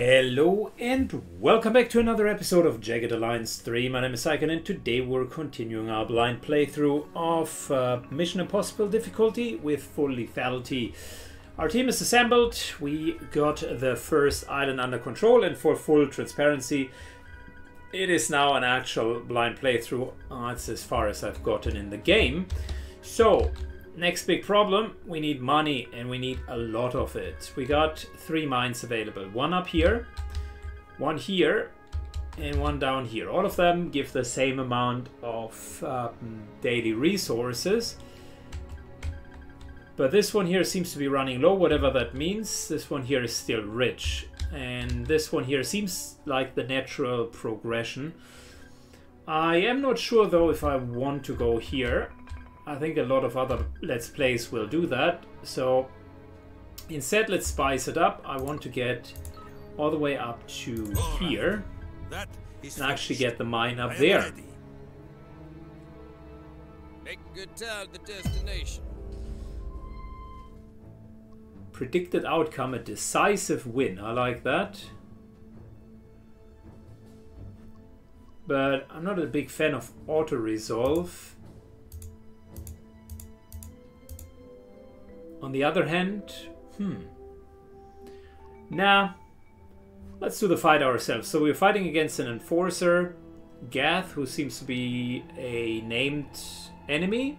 Hello and welcome back to another episode of Jagged Alliance 3. My name is Icon and today we're continuing our blind playthrough of Mission Impossible difficulty with full lethality. Our team is assembled, we got the first island under control, and for full transparency it is now an actual blind playthrough. It's as far as I've gotten in the game. So next big problem, we need money, and we need a lot of it. We got three mines available. One up here, one here, and one down here. All of them give the same amount of daily resources. But this one here seems to be running low, whatever that means. This one here is still rich. And this one here seems like the natural progression. I am not sure, though, if I want to go here. I think a lot of other Let's Plays will do that. So instead, let's spice it up. I want to get all the way up to here and actually get the mine up there. Make a good time to destination. Predicted outcome, a decisive win. I like that. But I'm not a big fan of auto-resolve. On the other hand, nah, let's do the fight ourselves. So we're fighting against an enforcer, Gath, who seems to be a named enemy,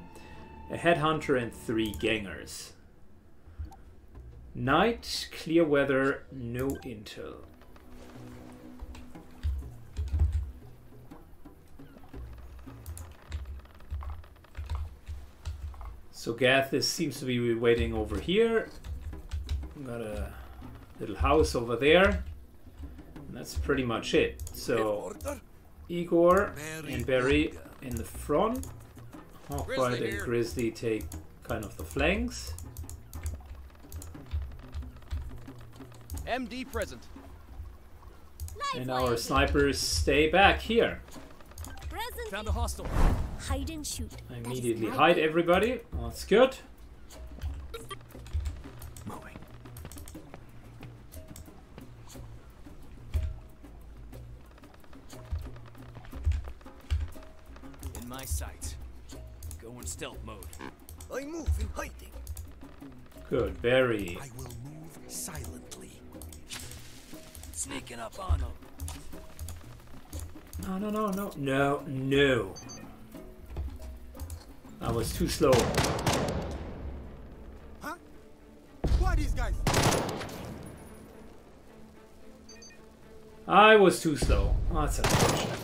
a headhunter, and three gangers. Night, clear weather, no intel. So Gath seems to be waiting over here. Got a little house over there. And that's pretty much it. So Igor and Barry in the front. Hawkbite and Grizzly take kind of the flanks. MD present. And our snipers stay back here. Found a hostile. Hide and shoot. Immediately hide everybody. That's good. Moving. In my sight. Go in stealth mode. I move in hiding. Good, Barry. I will move silently. Sneaking up on them. No. I was too slow. Huh? What these guys? I was too slow. Oh, that's unfortunate.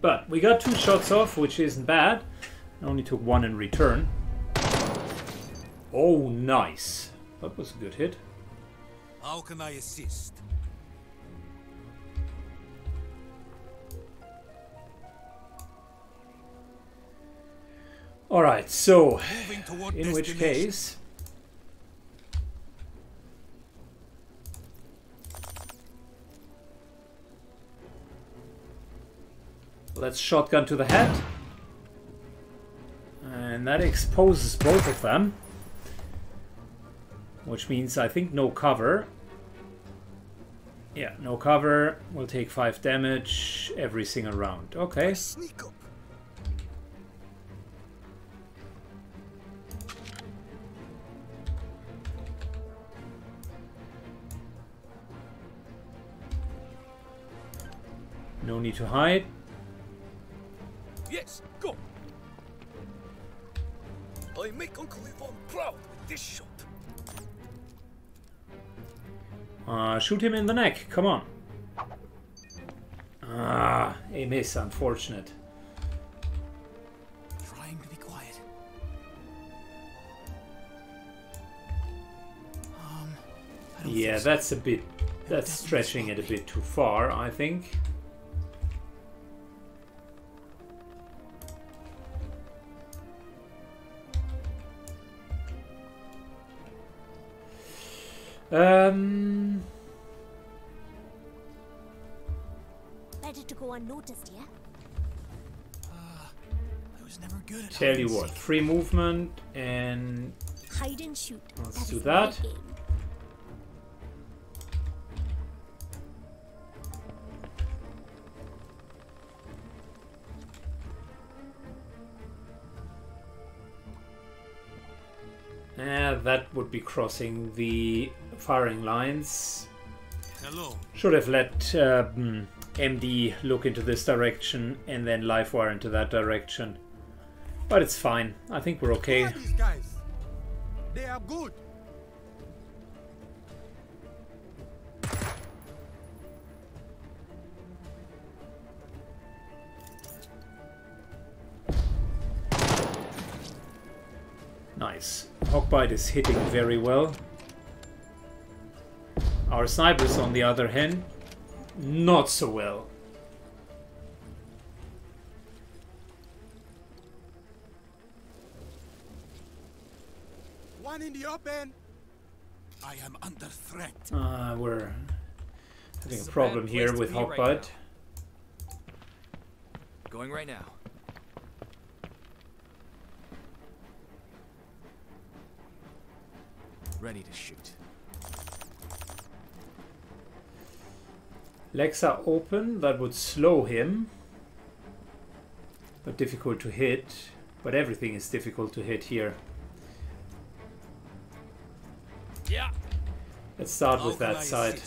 But we got two shots off, which isn't bad. I only took one in return. Oh, nice. That was a good hit. How can I assist? All right, so in which case let's shotgun to the head, and that exposes both of them, which means I think no cover. Yeah, no cover. We'll take 5 damage every single round. Okay. Sneak up. No need to hide. Yes, go. I make Uncle Yvonne proud with this shot. Shoot him in the neck, come on. A miss, unfortunate. Trying to be quiet. Yeah, that's a bit... That's stretching it a bit too far, I think. Better to go unnoticed, yeah? I was never good at tell you what, free movement and hide and shoot. Let's do that. That would be crossing the firing lines. Hello. Should have let MD look into this direction and then Livewire into that direction. But it's fine. I think we're okay. Who are these guys? They are good. Nice. Hawkbite is hitting very well. Our snipers, on the other hand, not so well. One in the open. I am under threat. We're having a problem here with Hawkbite. Going right now. Ready to shoot. Legs are open, that would slow him. But difficult to hit. But everything is difficult to hit here. Yeah. Let's start with that side.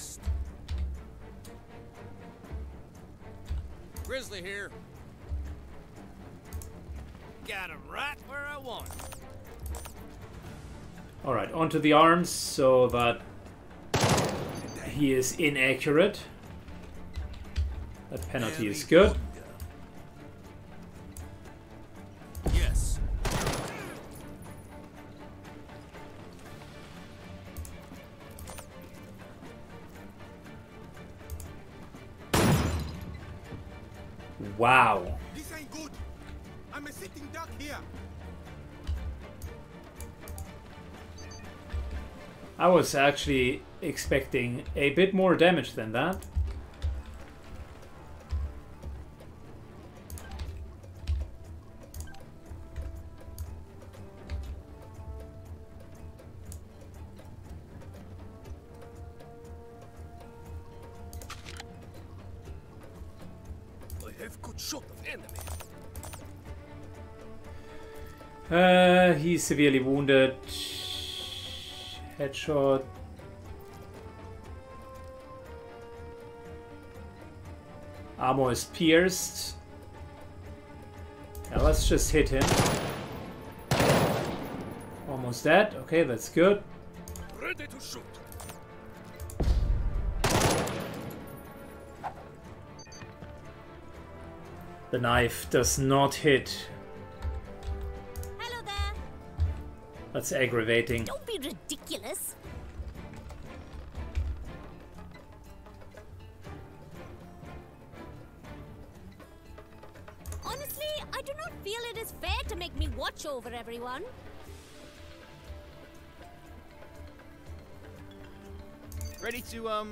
Grizzly here. Got him right where I want. Alright, onto the arms so that he is inaccurate. That penalty is good. Yes. Wow. This ain't good. I'm a sitting duck here. I was actually expecting a bit more damage than that. I have good shot of enemy. He's severely wounded. Headshot. Armor is pierced. Now let's just hit him. Almost dead. Okay, that's good. Ready to shoot. The knife does not hit. Hello there. That's aggravating. Don't be ridiculous. Honestly, I do not feel it is fair to make me watch over everyone. Ready to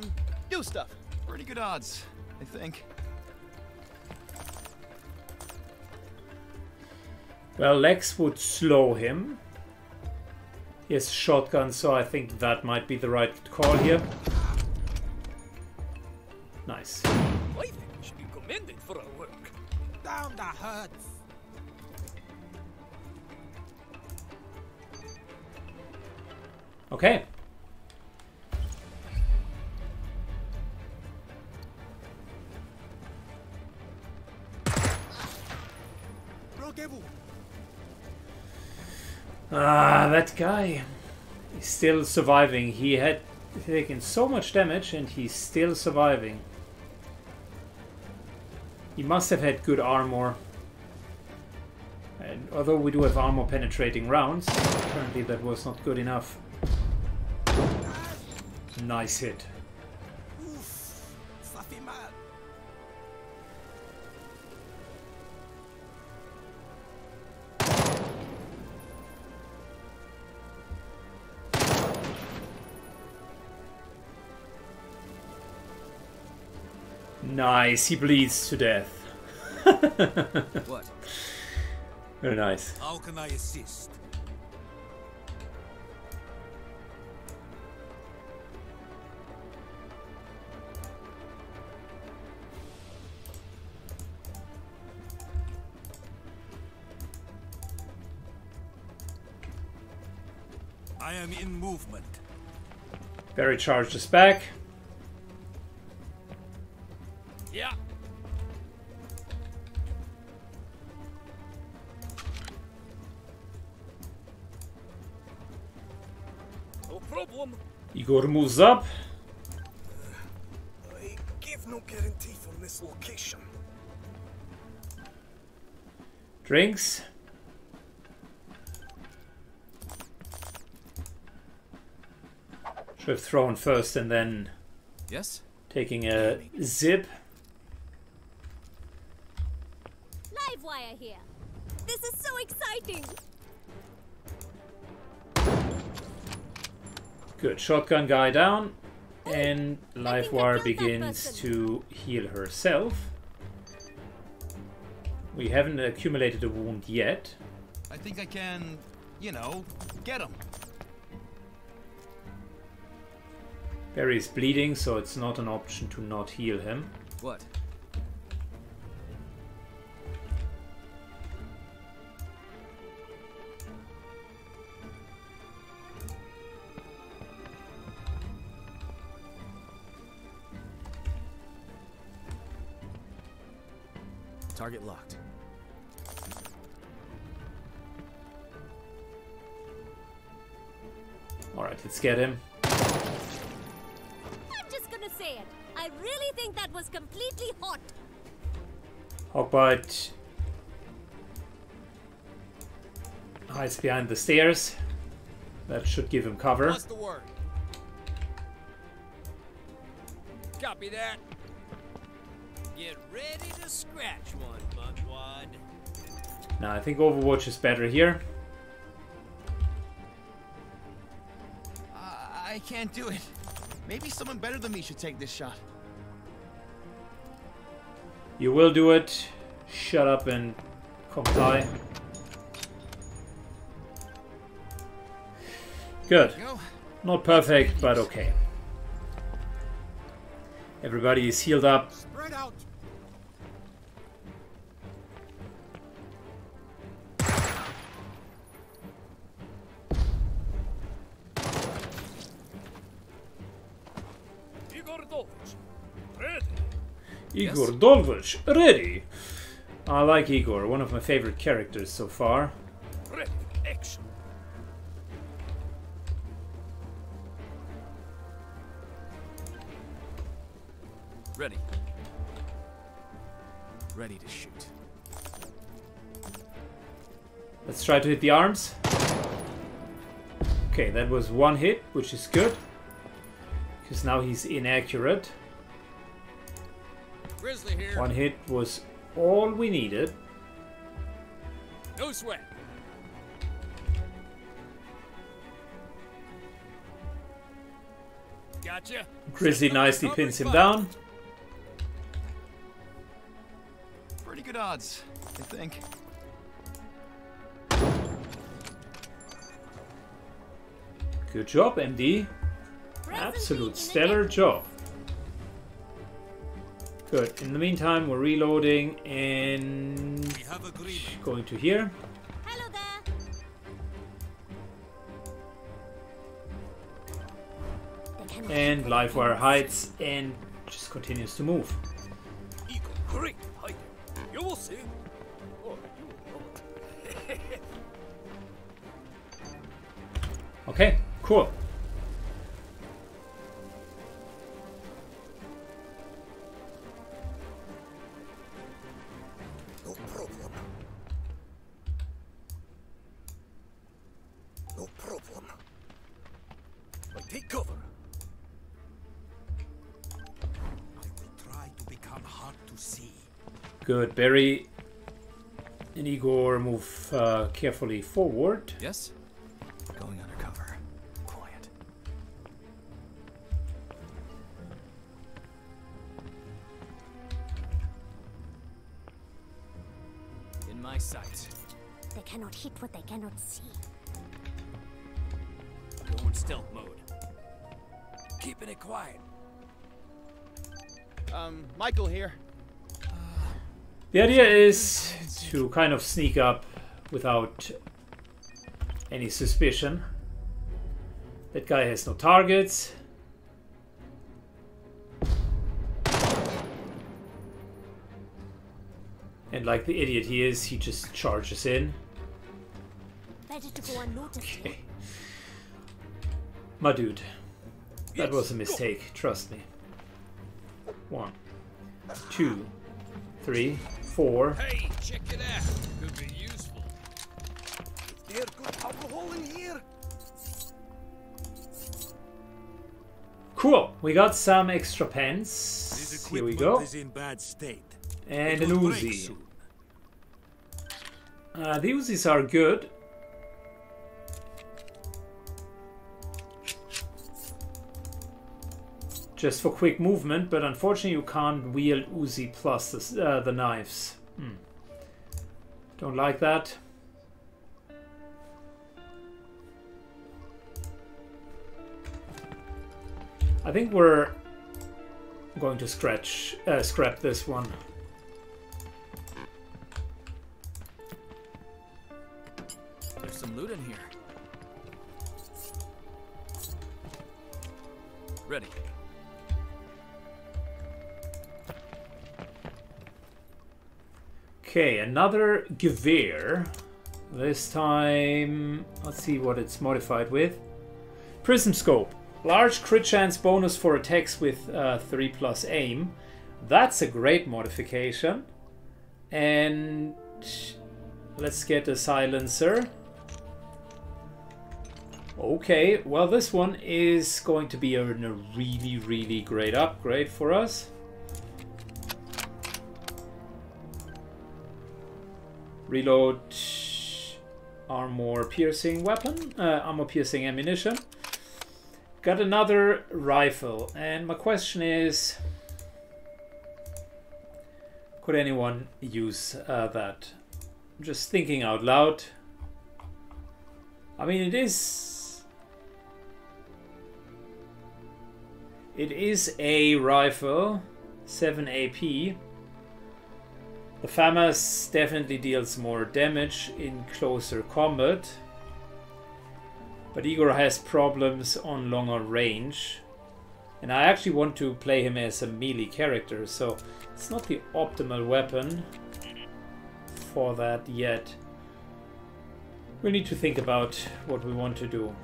do stuff. Pretty good odds, I think. Well, Lex would slow him. He has a shotgun, so I think that might be the right call here. Nice. I think we should be commended for our work. Down the hurts. Okay. Ah, that guy is still surviving. He had taken so much damage and he's still surviving. He must have had good armor. And although we do have armor penetrating rounds, apparently that was not good enough. Nice hit. Nice, he bleeds to death. What? Very nice. How can I assist? I am in movement. Barry charged us back. Yeah. No problem. Igor moves up. I give no guarantee from this location. Drinks. Should have thrown first and then yes, taking a zip. Livewire here. This is so exciting. Good, shotgun guy down, and Livewire begins to heal herself. We haven't accumulated a wound yet. I think I can, you know, get him. Barry's bleeding, so it's not an option to not heal him. What? Target locked. All right, let's get him. I really think that was completely hot. Hawkbite hides behind the stairs. That should give him cover. What's the word? Copy that. Get ready to scratch one, mugwad. Now I think Overwatch is better here. I can't do it. Maybe someone better than me should take this shot. You will do it. Shut up and comply. Good. Not perfect, but okay. Everybody is healed up. Spread out. Igor Dolvich, ready! I like Igor, one of my favorite characters so far. Ready, action. Ready. Ready to shoot. Let's try to hit the arms. Okay, that was one hit, which is good. Because now he's inaccurate. Grizzly here. One hit was all we needed. No sweat. Gotcha. Grizzly nicely pins him down. Pretty good odds, I think. Good job, MD. Absolute stellar job. Good. In the meantime, we're reloading and we have going to here. Hello there. And Livewire hides and just continues to move. You will see. Or you will not. Okay, cool. Good, Barry and Igor move carefully forward. Yes, going undercover. Quiet. In my sight. They cannot hit what they cannot see. Go in stealth mode. Keeping it quiet. Michael here. The idea is to kind of sneak up without any suspicion. That guy has no targets. And like the idiot he is, he just charges in. Better to go unnoticed. Okay. My dude, that was a mistake, trust me. 1, 2, 3, 4. Hey, check it out. Could be useful. Is there good alcohol in here? Cool. We got some extra pens. Here we go. Is in bad state. And an Uzi. The Uzis are good. Just for quick movement, but unfortunately you can't wield Uzi plus this, the knives. Don't like that. I think we're going to scrap this one. There's some loot in here. Ready. Okay, another Gewehr. This time, let's see what it's modified with. Prism scope. Large crit chance bonus for attacks with 3+ aim. That's a great modification. And let's get a silencer. Okay, well this one is going to be a really, really great upgrade for us. Reload armor-piercing weapon, armor-piercing ammunition. Got another rifle, and my question is, could anyone use that? I'm just thinking out loud. I mean, it is a rifle, 7 AP. The FAMAS definitely deals more damage in closer combat. But Igor has problems on longer range, and I actually want to play him as a melee character, so it's not the optimal weapon for that yet. We need to think about what we want to do.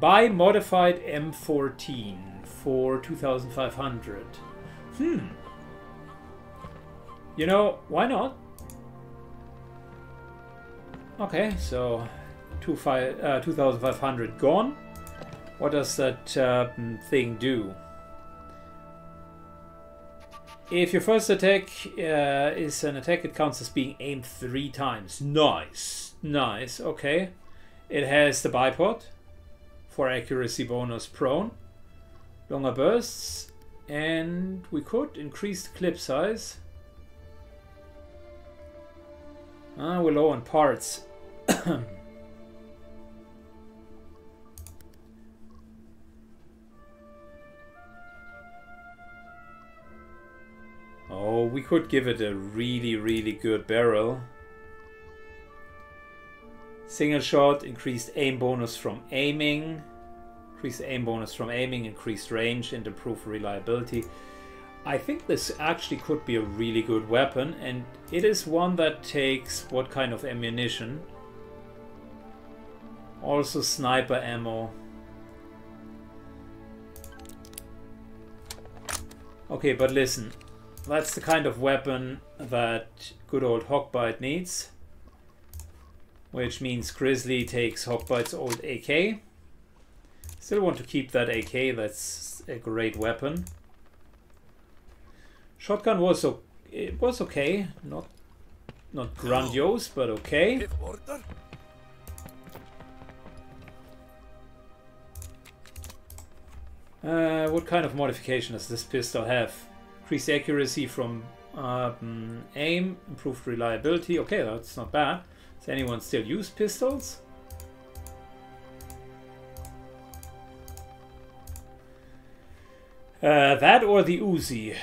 Buy modified M14 for 2,500. You know, why not? Okay, so 2,500 gone. What does that thing do? If your first attack is an attack, it counts as being aimed 3 times. Nice, nice, okay. It has the bipod for accuracy bonus prone, longer bursts, and we could increase the clip size. We're low on parts. Oh, we could give it a really, really good barrel. Single shot, increased aim bonus from aiming. Increased aim bonus from aiming, increased range, and improved reliability. I think this actually could be a really good weapon, and it is one that takes what kind of ammunition? Also sniper ammo. Okay, but listen. That's the kind of weapon that good old Hawkbite needs, which means Grizzly takes Hawkbite's old AK. Still want to keep that AK, that's a great weapon. Shotgun was okay, not grandiose, but okay. What kind of modification does this pistol have? Increased accuracy from aim, improved reliability. Okay, that's not bad. Does anyone still use pistols? That or the Uzi?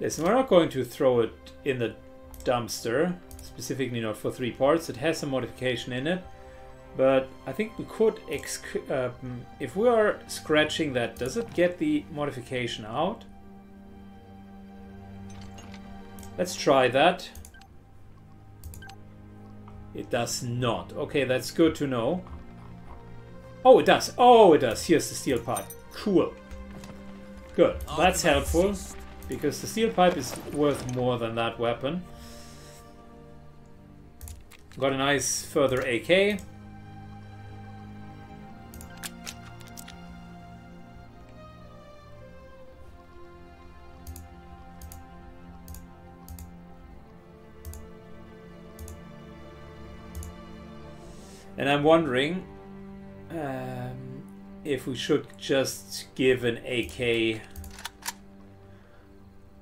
Listen, we're not going to throw it in the dumpster, specifically not for three parts. It has some modification in it, but I think we could, if we are scratching that, does it get the modification out? Let's try that. It does not. Okay, that's good to know. Oh, it does. Oh, it does. Here's the steel pipe. Cool. Good. That's helpful, because the steel pipe is worth more than that weapon. Got a nice further AK. And I'm wondering if we should just give an AK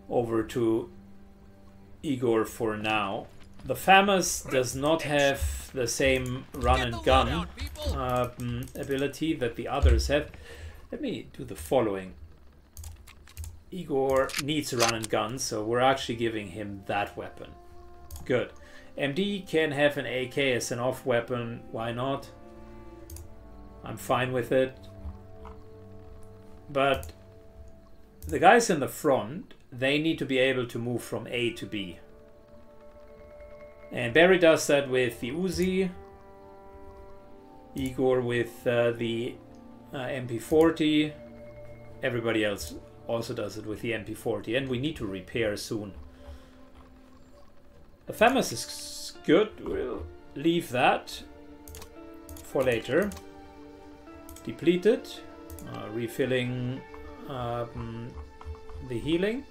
over to Igor for now. The FAMAS does not have the same run and gun ability that the others have. Let me do the following. Igor needs a run and gun, so we're actually giving him that weapon. Good. MD can have an AK as an off weapon, why not? I'm fine with it. But the guys in the front, they need to be able to move from A to B. And Barry does that with the Uzi, Igor with the MP40, everybody else also does it with the MP40, and we need to repair soon. The FAMAS is good, we'll leave that for later. Depleted, refilling the healing.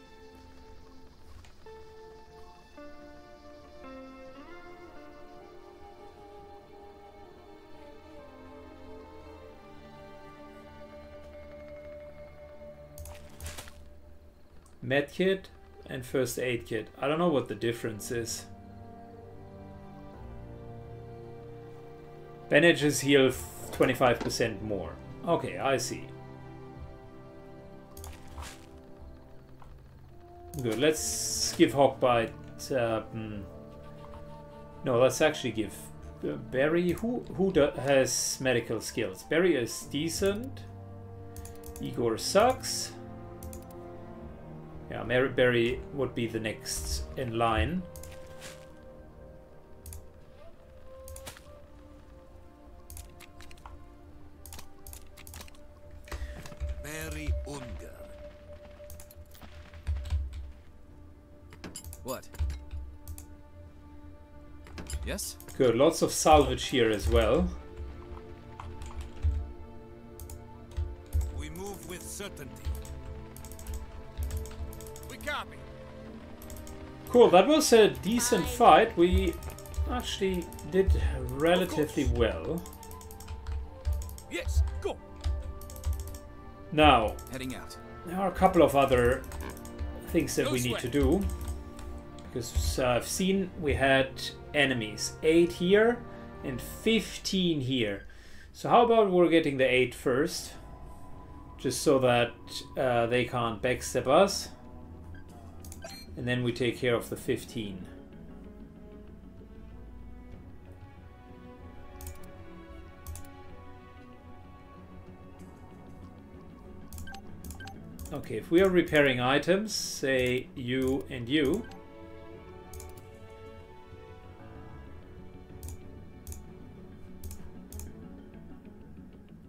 Med kit and first aid kit. I don't know what the difference is. Bandages heal 25% more. Okay, I see. Good, let's give Hawkbite... no, let's actually give Barry... Who has medical skills? Barry is decent. Igor sucks. Yeah, Barry would be the next in line. What? Yes? Good, lots of salvage here as well. We move with certainty. We copy. Cool, that was a decent fight. We actually did relatively well. Yes, go. Now, heading out. There are a couple of other things that we need to do. Because I've seen we had enemies. 8 here and 15 here. So how about we're getting the 8 first? Just so that they can't backstep us. And then we take care of the 15. Okay, if we are repairing items, say you and you.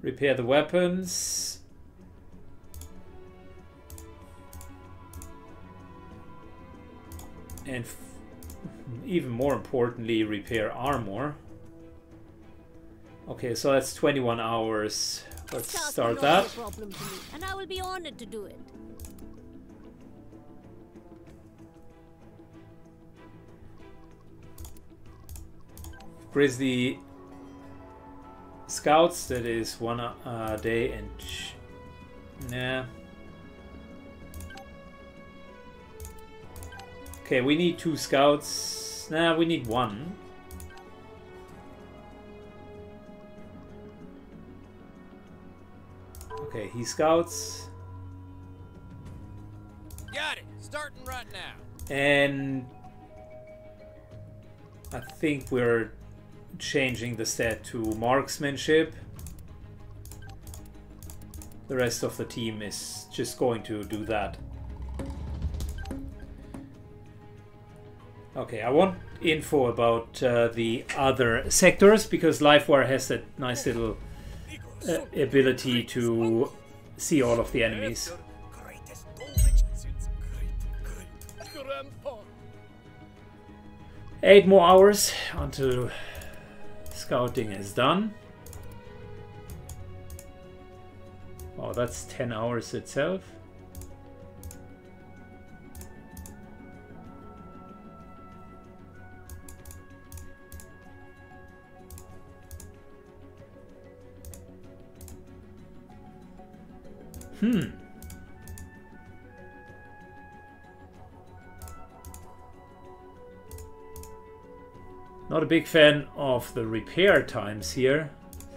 Repair the weapons. And even more importantly, repair armor. Okay, so that's 21 hours. Let's start that. And I will be honored to do it. Grizzly Scouts, that is one day and nah. Okay, we need 2 scouts. Nah, we need 1. Okay, he scouts. Got it. Starting right now. And I think we're changing the stat to marksmanship. The rest of the team is just going to do that. Okay, I want info about the other sectors, because Livewire has that nice little ability to see all of the enemies. Eight more hours until scouting is done. Oh, that's 10 hours itself. Not a big fan of the repair times here.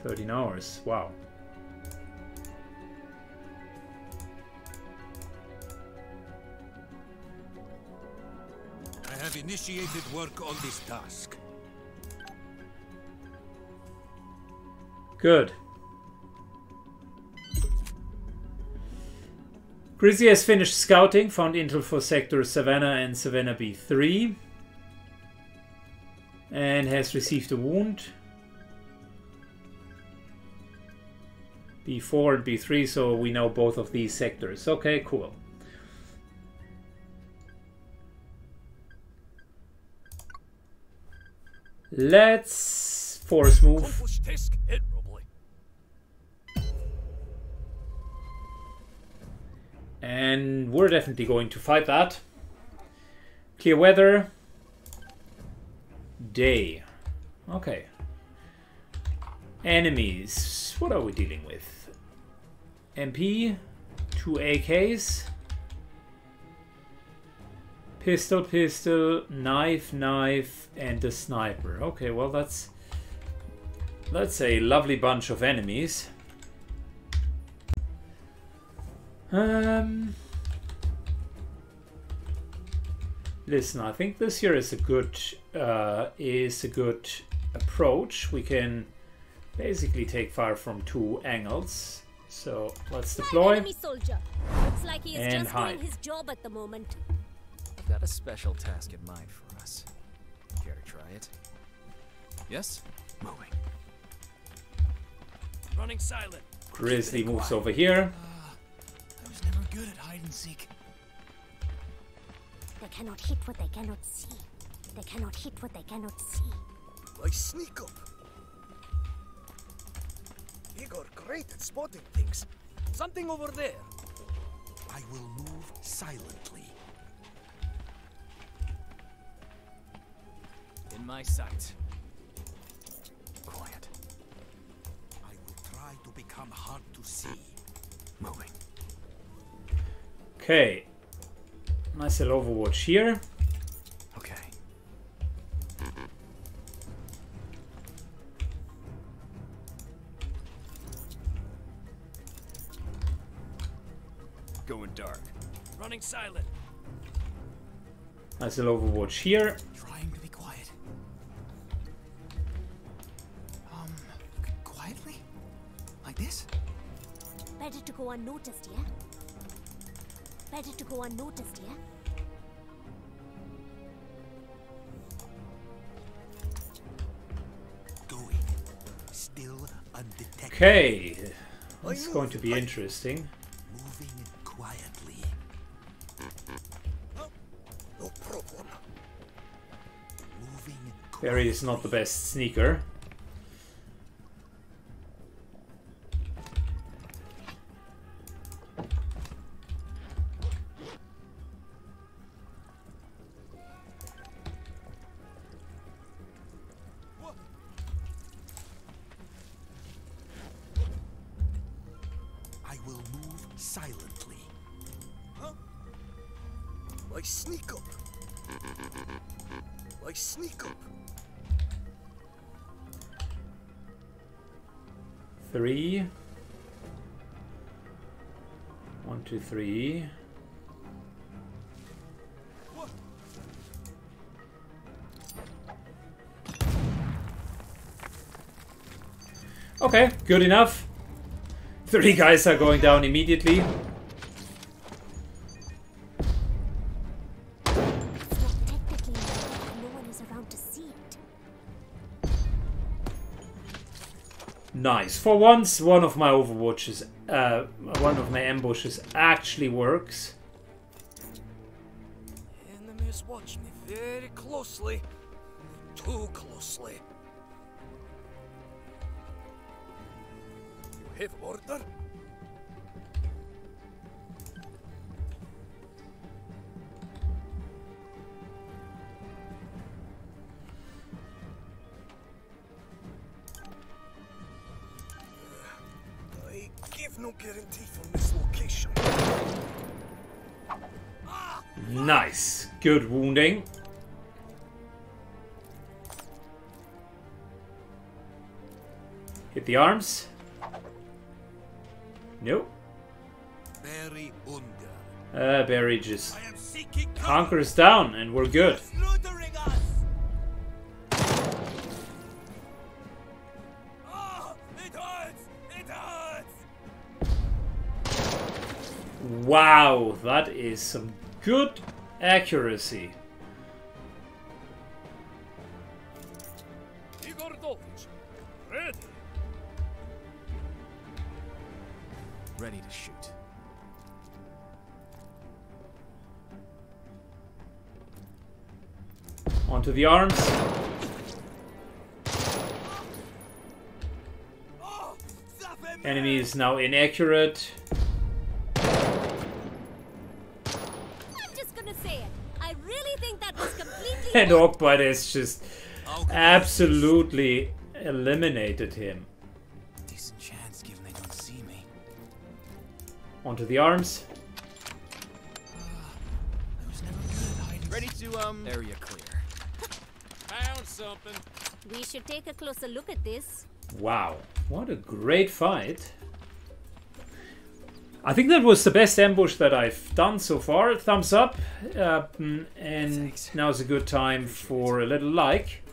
13 hours. Wow. I have initiated work on this task. Good. Grizzly has finished scouting, found intel for Sector Savannah and Savannah B3, and has received a wound. B4 and B3, so we know both of these sectors. Okay, cool. Let's force move. And we're definitely going to fight that. Clear weather. Day. Okay. Enemies. What are we dealing with? MP. Two AKs. Pistol, pistol. Knife, knife. And a sniper. Okay, well that's a lovely bunch of enemies. Listen, I think this here is a good approach. We can basically take fire from two angles. So let's deploy. Looks like he is just doing his job at the moment. I've got a special task in mind for us. Care to try it? Yes? Moving. Running silent. Grizzly moves over here. Good at hide and seek. They cannot hit what they cannot see. They cannot hit what they cannot see. Like sneak up. Igor, great at spotting things. Something over there. I will move silently. In my sight. Quiet. I will try to become hard to see. Moving. Okay, nice little overwatch here. Okay. Going dark. Running silent. Nice little overwatch here. Trying to be quiet. Quietly? Like this? Better to go unnoticed, yeah? Better to go unnoticed, yeah? Going. Still undetected. Okay. It's going to be interesting. Moving quietly. No problem. Moving quietly. Barry is not the best sneaker. Sneak up. 3 1 2 3 Okay, good enough. 3 guys are going down immediately. Nice. For once, one of my ambushes actually works. Enemies watch me very closely, too closely. You have order? No guarantee from this location. Nice. Good wounding. Hit the arms. No. Barry just hunkers down and we're good. Wow, that is some good accuracy. Igor, ready. Ready to shoot. Onto the arms. Enemy is now inaccurate. And Hawkbite has just absolutely eliminated him. Decent chance given they don't see me. Onto the arms. I was never good at hiding. Ready to area clear. Found something. We should take a closer look at this. Wow, what a great fight. I think that was the best ambush that I've done so far. Thumbs up. And now's a good time for a little like.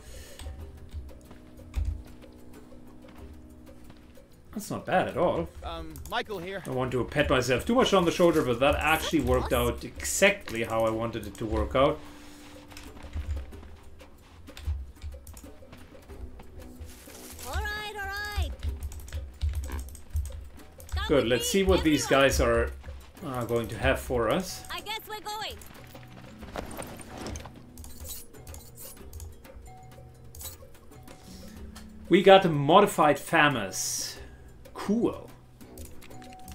That's not bad at all. Michael here. I want to pat myself too much on the shoulder, but that actually worked out exactly how I wanted it to work out. Good, let's see what these guys are going to have for us. I guess we're going. We got a modified FAMAS. Cool.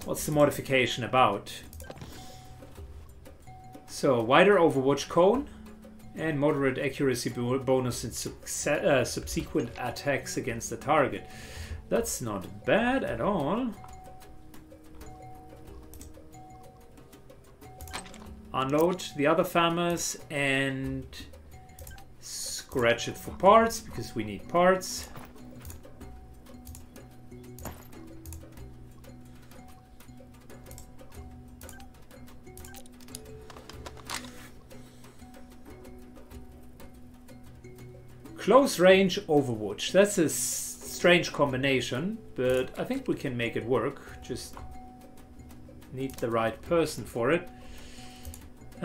What's the modification about? So, wider overwatch cone and moderate accuracy bonus in subsequent attacks against the target. That's not bad at all. Unload the other FAMAS and scratch it for parts, because we need parts. Close range overwatch. That's a strange combination, but I think we can make it work. Just need the right person for it. I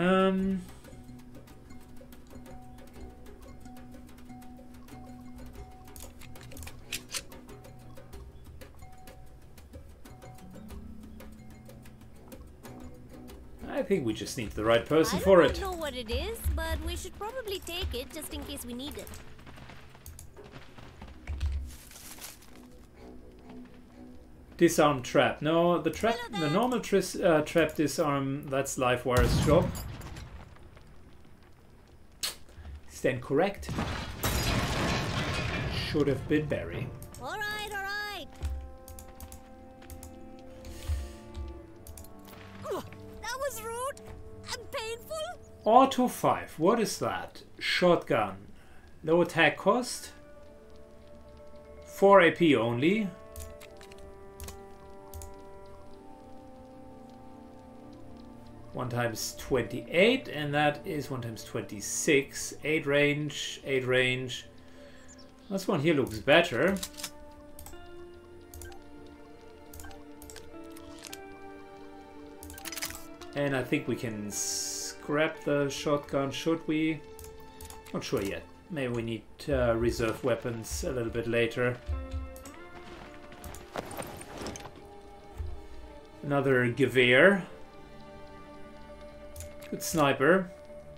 think we just need the right person for it. I don't know what it is, but we should probably take it just in case we need it. Disarm trap. No, the trap, the normal trap disarm, that's Livewire's job. Stand correct. Should have been Barry. All right, all right. That was rude and painful. Auto 5. What is that? Shotgun. Low attack cost. 4 AP only. One times 28, and that is one times 26. 8 range. This one here looks better. And I think we can scrap the shotgun, should we? Not sure yet. Maybe we need reserve weapons a little bit later. Another Gewehr. Good sniper,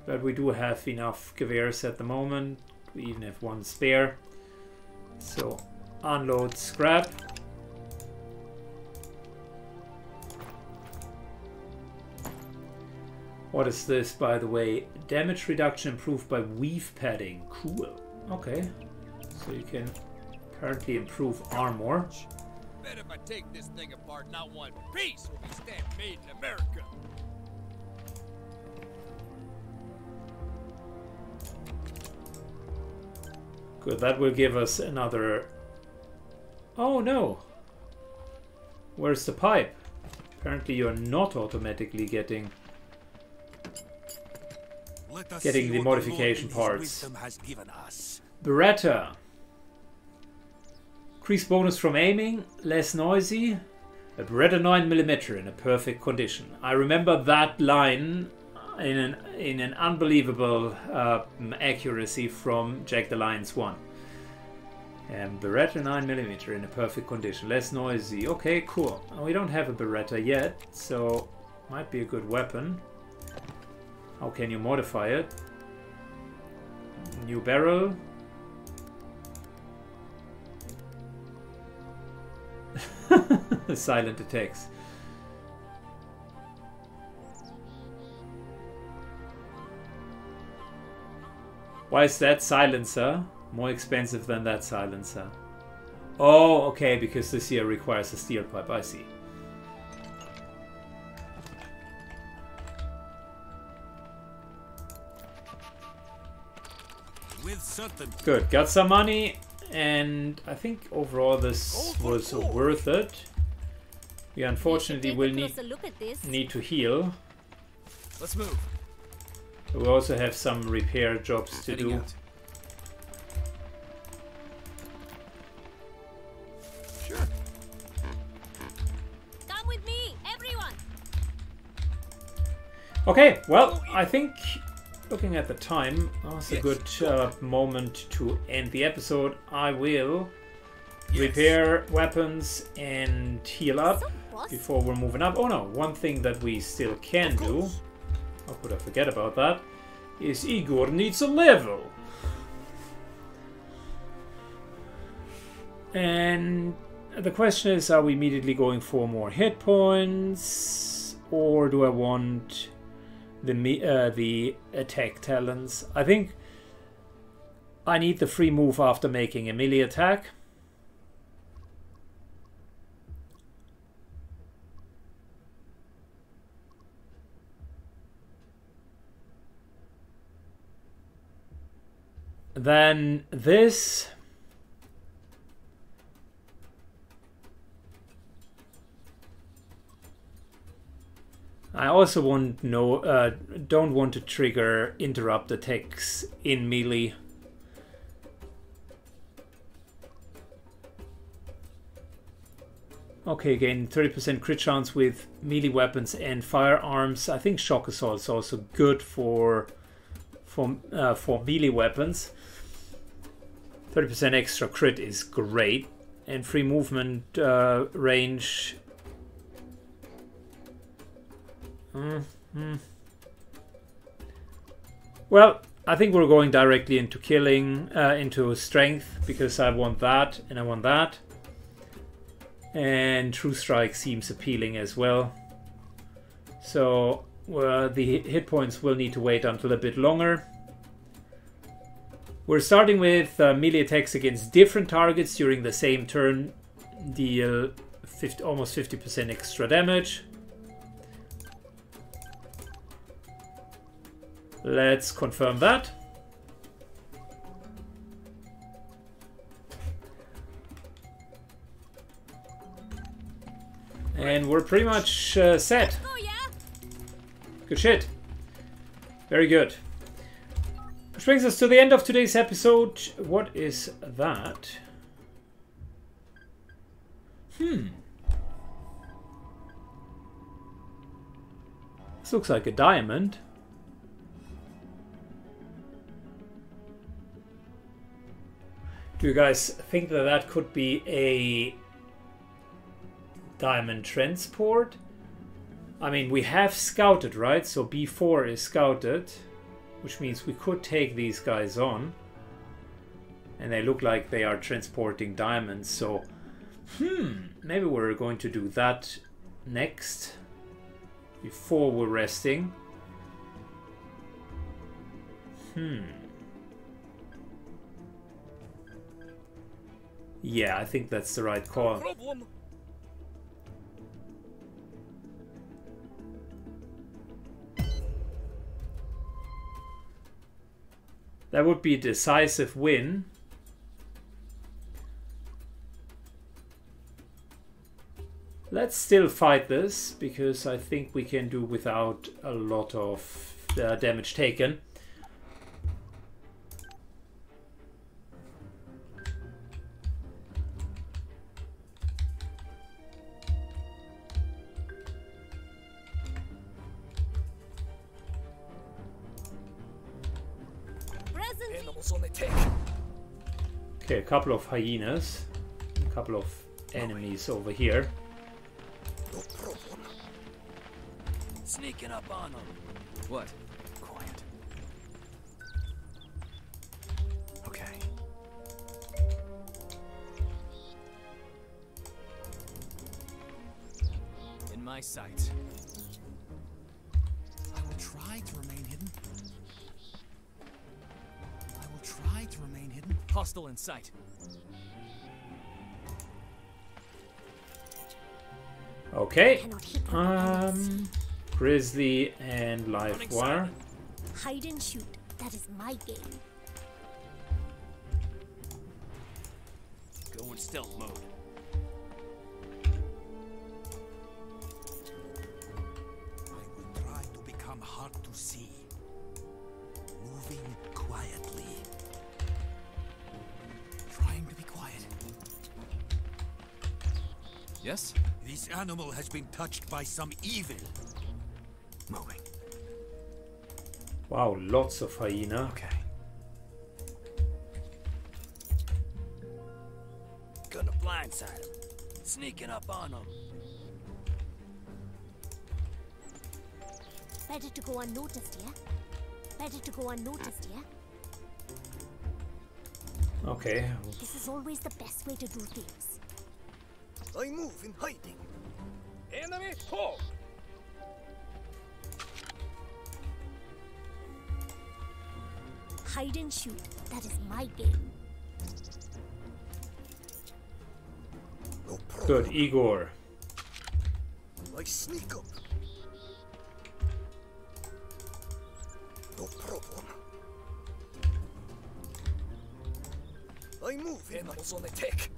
but we do have enough Gewehrs at the moment. We even have one spare. So, unload scrap. What is this, by the way? Damage reduction improved by weave padding. Cool. Okay. So you can apparently improve armor. Bet if I take this thing apart, not one piece will be stamped made in America. Good, that will give us another... Oh no! Where's the pipe? Apparently you're not automatically getting... getting the modification parts. Beretta. Increased bonus from aiming, less noisy. A Beretta 9mm in a perfect condition. I remember that line in an unbelievable accuracy from Jagged Alliance 1. And Beretta 9mm in a perfect condition, less noisy. Okay, cool. We don't have a Beretta yet, so might be a good weapon. How can you modify it? New barrel. Silent attacks. Why is that silencer more expensive than that silencer? Oh, okay, because this here requires a steel pipe. I see. Good, got some money, and I think overall this was worth it. We unfortunately will need to heal. Let's move. We also have some repair jobs to do. Sure. Come with me, everyone. Okay, well, I think. Looking at the time, that was a good moment to end the episode. I will repair weapons and heal up before we're moving up. Oh no, one thing that we still can do, how could I forget about that, is Igor needs a level. And the question is, are we immediately going for more hit points, or do I want... the attack talents? I think I need the free move after making a melee attack. Then this. I also don't want to trigger interrupt attacks in melee. Okay, gain 30% crit chance with melee weapons and firearms. I think shock assault is also good for melee weapons. 30% extra crit is great, and free movement range. Well, I think we're going directly into killing, into strength, because I want that and I want that. And True Strike seems appealing as well. So the hit points will need to wait until a bit longer. We're starting with melee attacks against different targets during the same turn, deal almost 50% extra damage. Let's confirm that. And we're pretty much set. Good shit. Very good. Which brings us to the end of today's episode. What is that? This looks like a diamond. Do you guys think that that could be a diamond transport? I mean, we have scouted, right? So B4 is scouted, which means we could take these guys on. And they look like they are transporting diamonds, so... maybe we're going to do that next, before we're resting. Yeah, I think that's the right call. That would be a decisive win. Let's still fight this, because I think we can do without a lot of damage taken. Okay, a couple of hyenas, a couple of enemies over here. Sneaking up on them. What? Quiet. Okay. In my sight. I will try to remain hidden. Hostile in sight. Okay. Grizzly and Livewire. Hide and shoot. That is my game. Go in stealth mode. I will try to become hard to see. Moving quietly. Trying to be quiet. Yes? This animal has been touched by some evil. Moving. Wow, lots of hyena. Okay. Gonna blindside him. Sneaking up on him. Better to go unnoticed, yeah? Okay. This is always the best way to do things. I move in hiding. Enemy pull. Hide and shoot. That is my game. No problem. Good, Igor. I sneak up. No problem. I move. Animals on attack.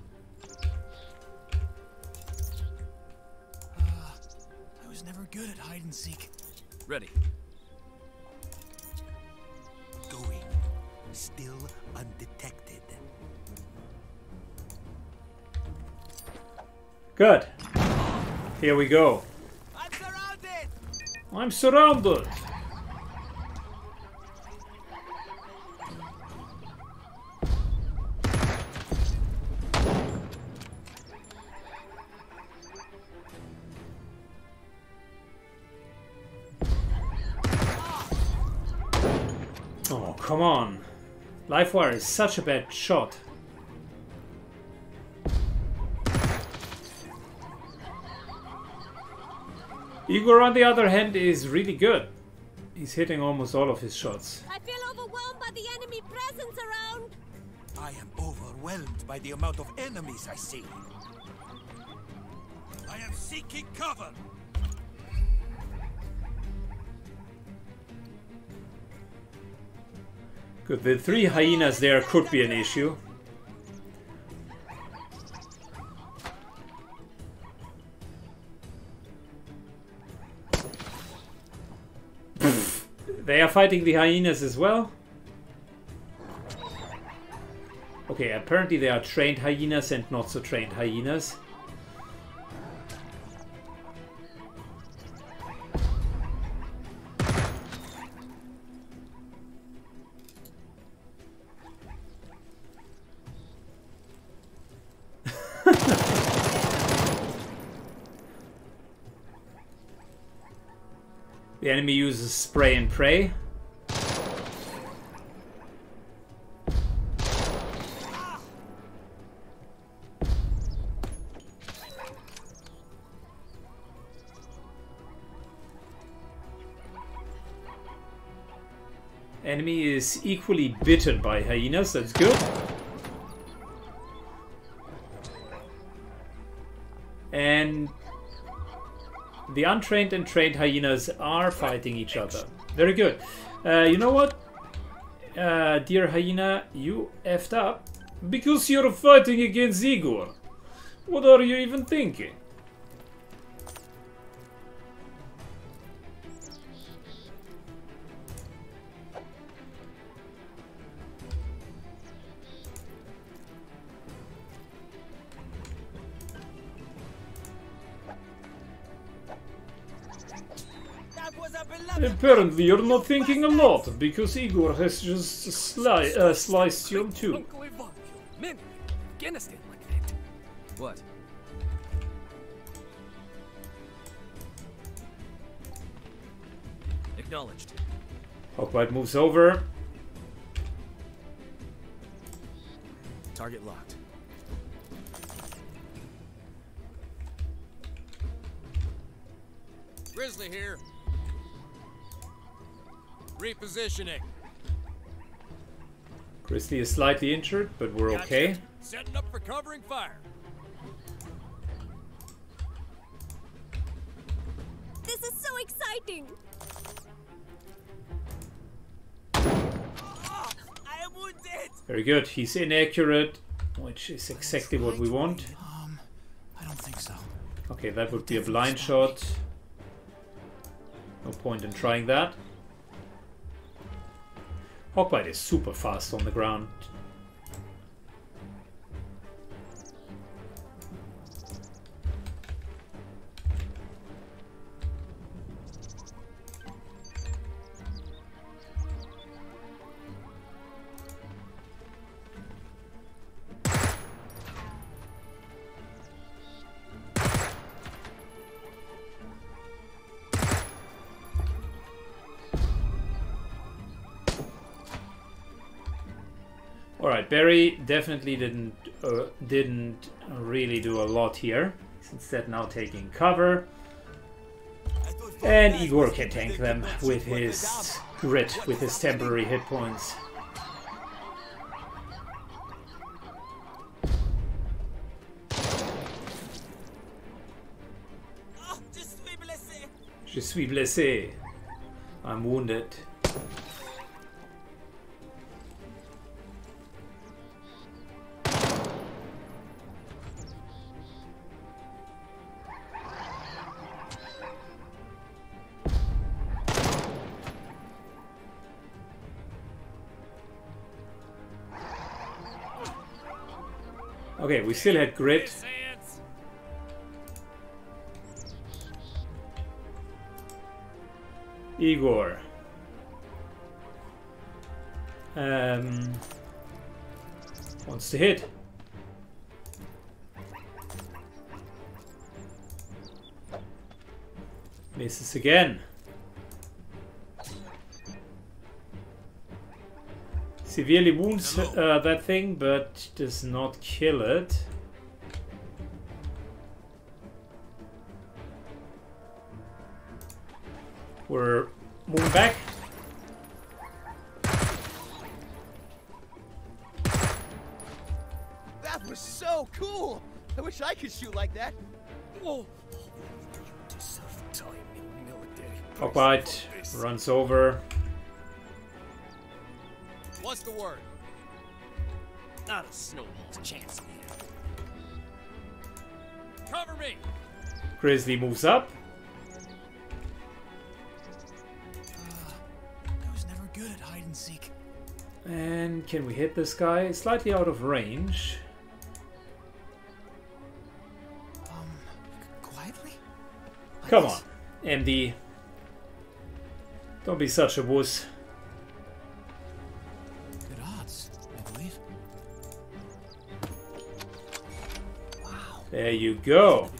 I was never good at hide and seek. Ready. Going. Still undetected. Good. Here we go. I'm surrounded. Oh, come on. Livewire is such a bad shot. Igor, on the other hand, is really good. He's hitting almost all of his shots. I feel overwhelmed by the enemy presence around. I am overwhelmed by the amount of enemies I see. I am seeking cover. Good, the three hyenas there could be an issue. They are fighting the hyenas as well? Okay, apparently they are trained hyenas and not so trained hyenas. The enemy uses spray and pray. Enemy is equally bitten by hyenas, that's good. And the untrained and trained hyenas are fighting each other. Very good. You know what? Dear hyena, you effed up. Because you're fighting against Igor. What are you even thinking? Apparently you're not thinking a lot, because Igor has just sliced you in two. What? Acknowledged. Hawkbite moves over. Target locked. Grizzly here. Repositioning. Christy is slightly injured, but we're okay. Setting up for covering fire. This is so exciting. Oh, I wounded. Very good. He's inaccurate, which is exactly what we want. I don't think so. Okay, that would be a blind shot. No point in trying that. Hawkbite is super fast on the ground. Barry definitely didn't really do a lot here. He's instead now taking cover, and Igor can tank them with his grit, with his temporary hit points. Je suis blessé. I'm wounded. Okay, we still had grit. Igor. Wants to hit. Misses again. Severely wounds that thing, but does not kill it. We're moving back. That was so cool! I wish I could shoot like that. Whoa! Hawkbite runs over. What's the word? Not a snowball's chance here. Cover me! Grizzly moves up. I was never good at hide and seek. And can we hit this guy? Slightly out of range. Quietly? Like Come on, MD. Don't be such a wuss. There you go.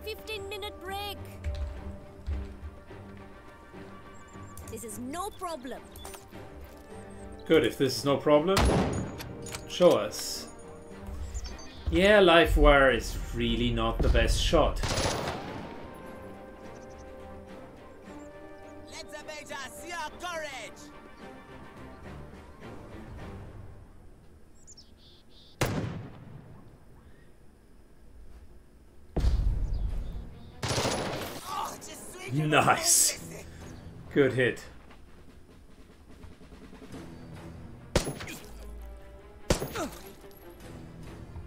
a 15-minute break. This is no problem. Good, if this is no problem, show us. Yeah, Livewire is really not the best shot. Nice. Good hit.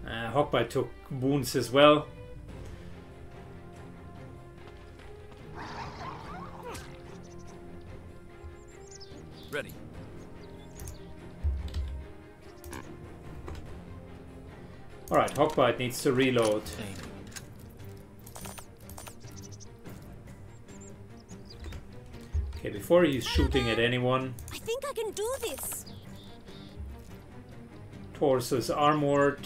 Hawkbite took wounds as well. Ready. All right, Hawkbite needs to reload. Okay, before he's shooting at anyone, I think I can do this. Torso's armored.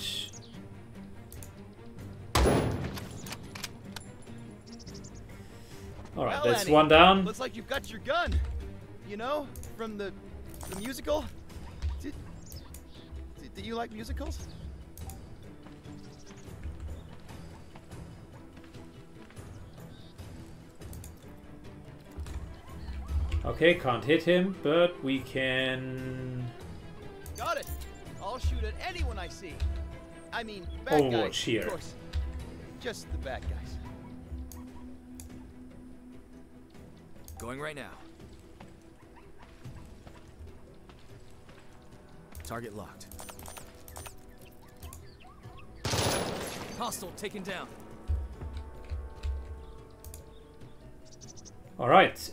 All right, well, that's one down. Looks like you've got your gun. You know, from the musical. Did you like musicals? Okay, can't hit him, but we can. Got it. I'll shoot at anyone I see. I mean, bad Overwatch guys, here. Of course. Just the bad guys. Going right now. Target locked. Hostile taken down. All right.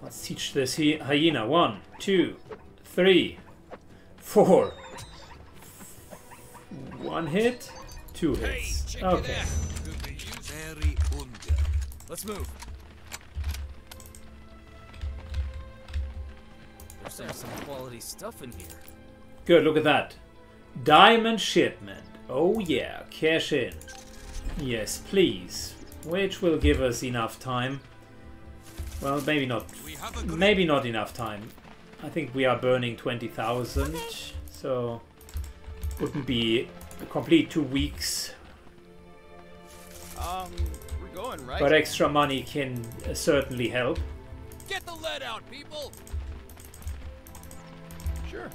Let's teach this hyena. 1, 2, 3, 4. One hit, two hits. Okay. Let's move. There's some quality stuff in here. Good. Look at that. Diamond shipment. Oh yeah. Cash in. Yes, please. Which will give us enough time. Well, maybe not. Maybe not enough time. I think we are burning 20,000, so wouldn't be a complete 2 weeks. We're going right. But extra money can certainly help. Get the lead out, people. Sure.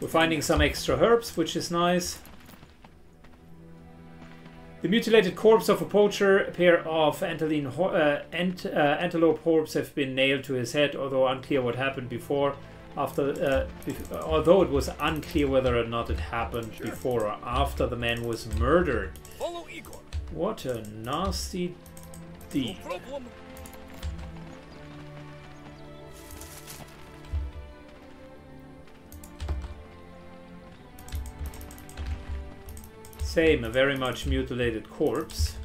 We're finding some extra herbs, which is nice. The mutilated corpse of a poacher, a pair of antelope horns have been nailed to his head, although unclear what happened before. Although it was unclear whether or not it happened before or after the man was murdered. Follow Igor. What a nasty deed. No problem. Same, a very much mutilated corpse.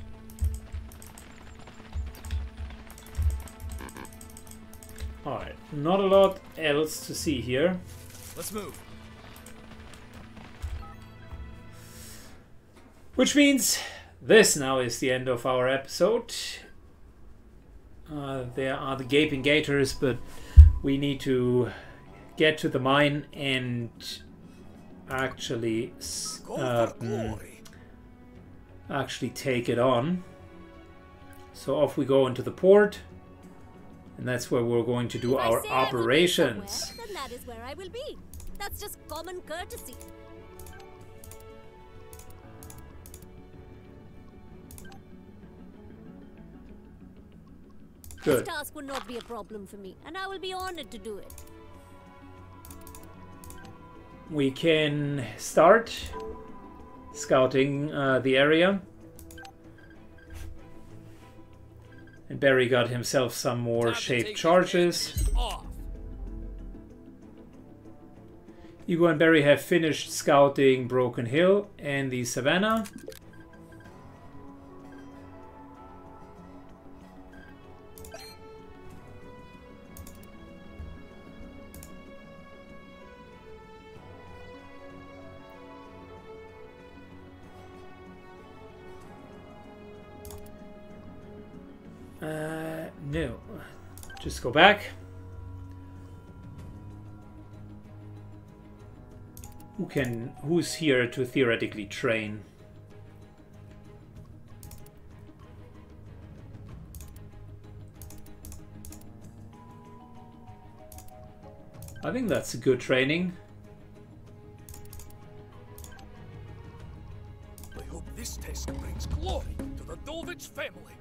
Alright, not a lot else to see here. Let's move. Which means this now is the end of our episode. There are the gaping gators, but we need to get to the mine and actually take it on. So off we go into the port, and that's where we're going to do our operations. Then that is where I will be. That's just common courtesy. Good. This task would not be a problem for me, and I will be honored to do it. We can start scouting the area. And Barry got himself some more shaped charges. Igor and Barry have finished scouting Broken Hill and the Savannah. No. Just go back. Who's here to theoretically train? I think that's good training. I hope this test brings glory to the Dolvich family.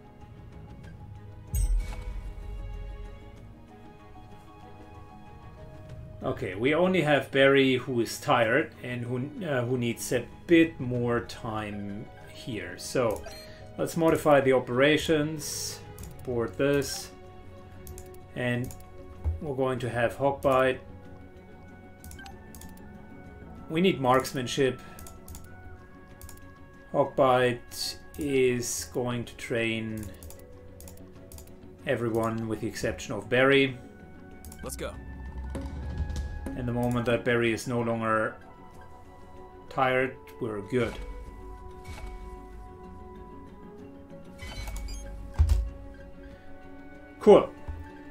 Okay, we only have Barry, who is tired and who needs a bit more time here. So let's modify the operations, board this, and we're going to have Hawkbite. We need marksmanship. Hawkbite is going to train everyone with the exception of Barry. Let's go. And the moment that Barry is no longer tired, we're good. Cool.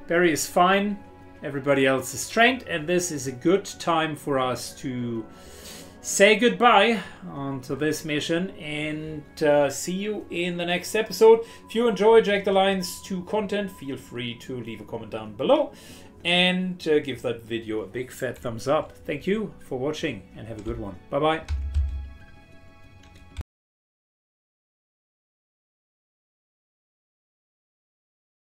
Barry is fine. Everybody else is trained. And this is a good time for us to say goodbye to this mission. And see you in the next episode. If you enjoy Jagged Alliance 2 content, feel free to leave a comment down below. And give that video a big fat thumbs up. Thank you for watching and have a good one. Bye-bye.